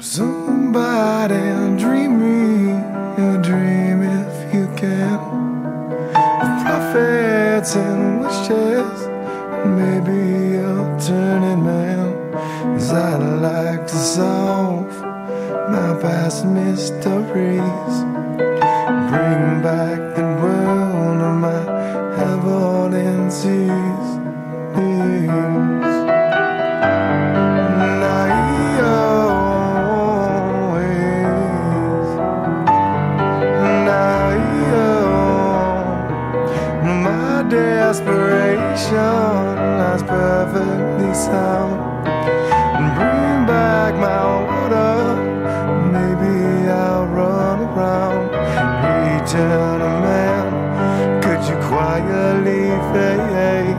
Somebody dream me a dream if you can, of prophets and wishes, and maybe a turning man. As I like to solve my past mysteries, bring back the world of my heaven and seas. Desperation lies perfectly sound. Bring back my water, maybe I'll run around. Return a man, could you quietly fade?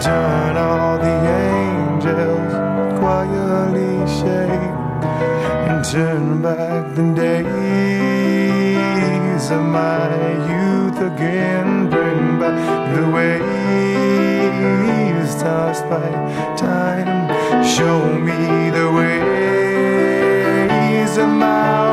Turn all the angels quietly shade, and turn back the days of my youth again. Bring back the waves tossed by time. Show me the ways of my